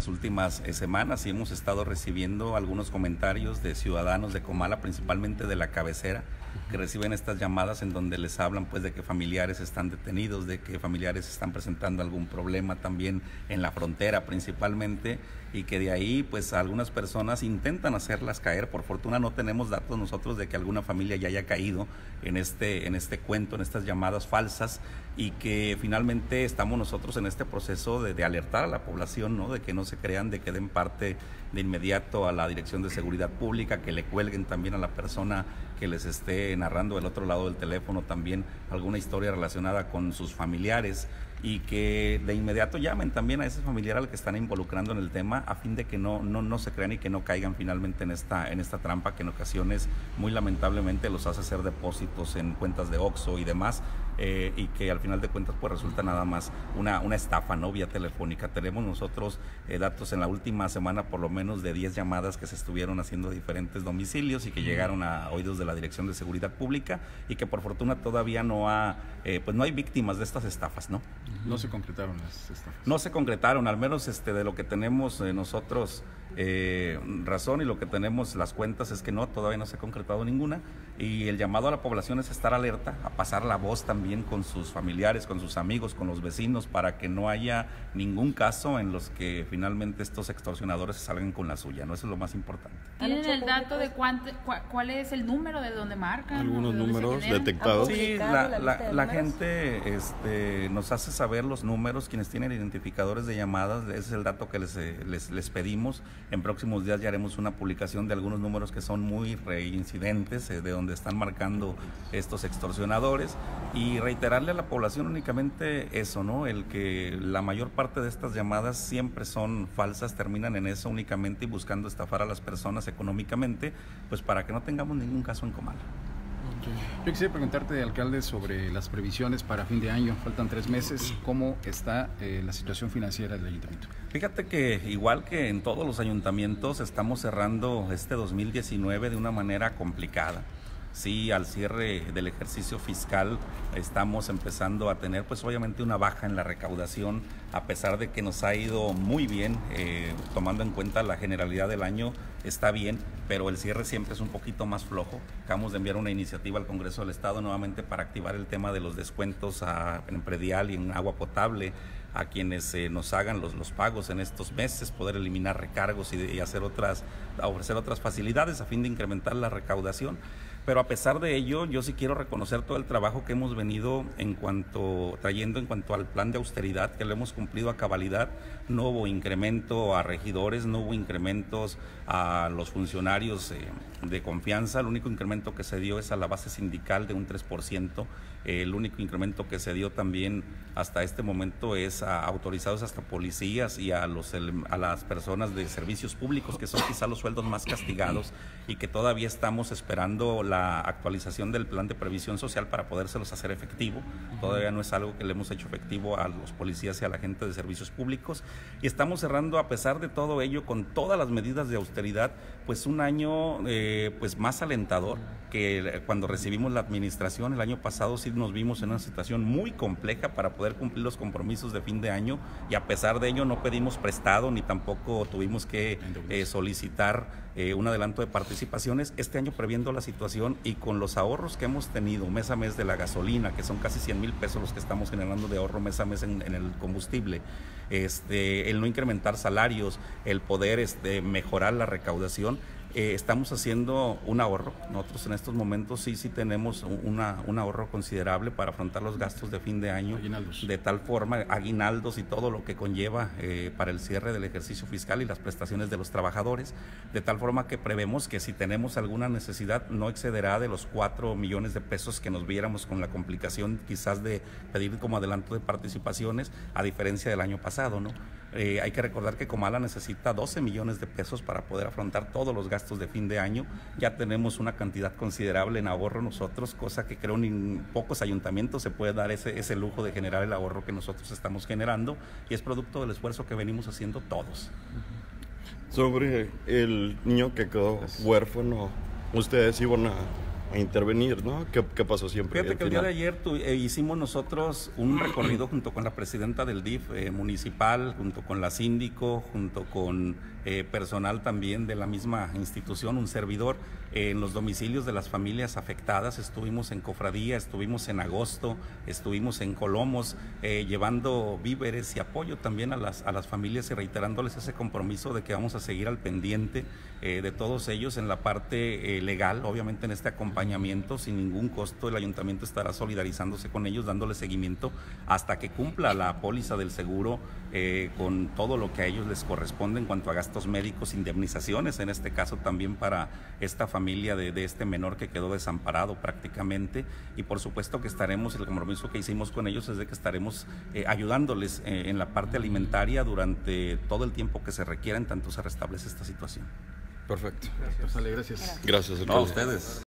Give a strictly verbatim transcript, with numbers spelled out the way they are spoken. Las últimas semanas sí hemos estado recibiendo algunos comentarios de ciudadanos de Comala, principalmente de la cabecera, que reciben estas llamadas en donde les hablan pues de que familiares están detenidos, de que familiares están presentando algún problema también en la frontera principalmente, y que de ahí pues algunas personas intentan hacerlas caer. Por fortuna no tenemos datos nosotros de que alguna familia ya haya caído en este, en este cuento, en estas llamadas falsas, y que finalmente estamos nosotros en este proceso de, de alertar a la población, ¿no?, de que no se crean, de que den parte de inmediato a la Dirección de Seguridad Pública, que le cuelguen también a la persona que les esté narrando del otro lado del teléfono también alguna historia relacionada con sus familiares, y que de inmediato llamen también a ese familiar al que están involucrando en el tema, a fin de que no, no, no se crean y que no caigan finalmente en esta, en esta trampa que en ocasiones muy lamentablemente los hace hacer depósitos en cuentas de Oxxo y demás, eh, y que al final de cuentas pues resulta nada más una, una estafa, ¿no?, vía telefónica. Tenemos nosotros eh, datos en la última semana por lo menos de diez llamadas que se estuvieron haciendo a diferentes domicilios y que llegaron a oídos de la Dirección de Seguridad Pública, y que por fortuna todavía no ha, eh, pues no hay víctimas de estas estafas, ¿no? No se concretaron las estafas. No se concretaron, al menos este, de lo que tenemos eh, nosotros eh, razón, y lo que tenemos las cuentas es que no, todavía no se ha concretado ninguna, y el llamado a la población es estar alerta, a pasar la voz también con sus familiares, con sus amigos, con los vecinos, para que no haya ningún caso en los que finalmente estos extorsionadores se salgan con la suya, ¿no? Eso es lo más importante. ¿Tienen el dato de cuánto, cua, cuál es el número de donde marcan? Algunos de números detectados. Sí, la, la, la, la gente este, nos hace saber los números, quienes tienen identificadores de llamadas, ese es el dato que les, les, les pedimos. En próximos días ya haremos una publicación de algunos números que son muy reincidentes, eh, de donde están marcando estos extorsionadores, y reiterarle a la población únicamente eso, ¿no?, el que la mayor parte de estas llamadas siempre son falsas, terminan en eso únicamente y buscando estafar a las personas económicamente, pues para que no tengamos ningún caso en Comala. Yo quisiera preguntarte, alcalde, sobre las previsiones para fin de año. Faltan tres meses. ¿Cómo está eh, la situación financiera del ayuntamiento? Fíjate que, igual que en todos los ayuntamientos, estamos cerrando este dos mil diecinueve de una manera complicada. Sí, al cierre del ejercicio fiscal estamos empezando a tener pues obviamente una baja en la recaudación, a pesar de que nos ha ido muy bien, eh, tomando en cuenta la generalidad del año está bien, pero el cierre siempre es un poquito más flojo. Acabamos de enviar una iniciativa al Congreso del Estado nuevamente para activar el tema de los descuentos a, en predial y en agua potable, a quienes eh, nos hagan los, los pagos en estos meses, poder eliminar recargos y, y hacer otras, ofrecer otras facilidades a fin de incrementar la recaudación. Pero a pesar de ello, yo sí quiero reconocer todo el trabajo que hemos venido en cuanto, trayendo en cuanto al plan de austeridad, que lo hemos cumplido a cabalidad. No hubo incremento a regidores, no hubo incrementos a los funcionarios eh, de confianza. El único incremento que se dio es a la base sindical de un tres por ciento. Eh, el único incremento que se dio también hasta este momento es a autorizados hasta policías y a, los, a las personas de servicios públicos, que son quizá los sueldos más castigados, y que todavía estamos esperando la actualización del plan de previsión social para podérselos hacer efectivo. Todavía no es algo que le hemos hecho efectivo a los policías y a la gente de servicios públicos, y estamos cerrando a pesar de todo ello con todas las medidas de austeridad pues un año eh, pues más alentador que cuando recibimos la administración. El año pasado sí nos vimos en una situación muy compleja para poder cumplir los compromisos de fin de año, y a pesar de ello no pedimos prestado ni tampoco tuvimos que eh, solicitar eh, un adelanto de participaciones. Este año, previendo la situación y con los ahorros que hemos tenido mes a mes de la gasolina, que son casi cien mil pesos los que estamos generando de ahorro mes a mes en, en el combustible, este, el no incrementar salarios, el poder este, mejorar la recaudación, Eh, estamos haciendo un ahorro. Nosotros en estos momentos sí, sí tenemos una, un ahorro considerable para afrontar los gastos de fin de año, aguinaldos. De tal forma, aguinaldos y todo lo que conlleva eh, para el cierre del ejercicio fiscal y las prestaciones de los trabajadores, de tal forma que prevemos que si tenemos alguna necesidad no excederá de los cuatro millones de pesos que nos viéramos con la complicación quizás de pedir como adelanto de participaciones, a diferencia del año pasado, ¿no? Eh, hay que recordar que Comala necesita doce millones de pesos para poder afrontar todos los gastos de fin de año. Ya tenemos una cantidad considerable en ahorro nosotros, cosa que creo en pocos ayuntamientos se puede dar ese, ese lujo de generar el ahorro que nosotros estamos generando, y es producto del esfuerzo que venimos haciendo todos. Sobre el niño que quedó huérfano, ustedes iban a a intervenir, ¿no? ¿Qué, qué pasó siempre? Fíjate que el día de ayer tu, eh, hicimos nosotros un recorrido junto con la presidenta del D I F eh, municipal, junto con la síndico, junto con eh, personal también de la misma institución, un servidor, eh, en los domicilios de las familias afectadas. Estuvimos en Cofradía, estuvimos en Agosto, estuvimos en Colomos, eh, llevando víveres y apoyo también a las, a las familias y reiterándoles ese compromiso de que vamos a seguir al pendiente eh, de todos ellos en la parte eh, legal, obviamente en este acompañamiento. Sin ningún costo, el ayuntamiento estará solidarizándose con ellos, dándole seguimiento hasta que cumpla la póliza del seguro eh, con todo lo que a ellos les corresponde en cuanto a gastos médicos, indemnizaciones, en este caso también para esta familia de, de este menor que quedó desamparado prácticamente. Y por supuesto que estaremos, el compromiso que hicimos con ellos es de que estaremos eh, ayudándoles eh, en la parte alimentaria durante todo el tiempo que se requiera en tanto se restablece esta situación. Perfecto. Gracias. Gracias. Gracias a ustedes.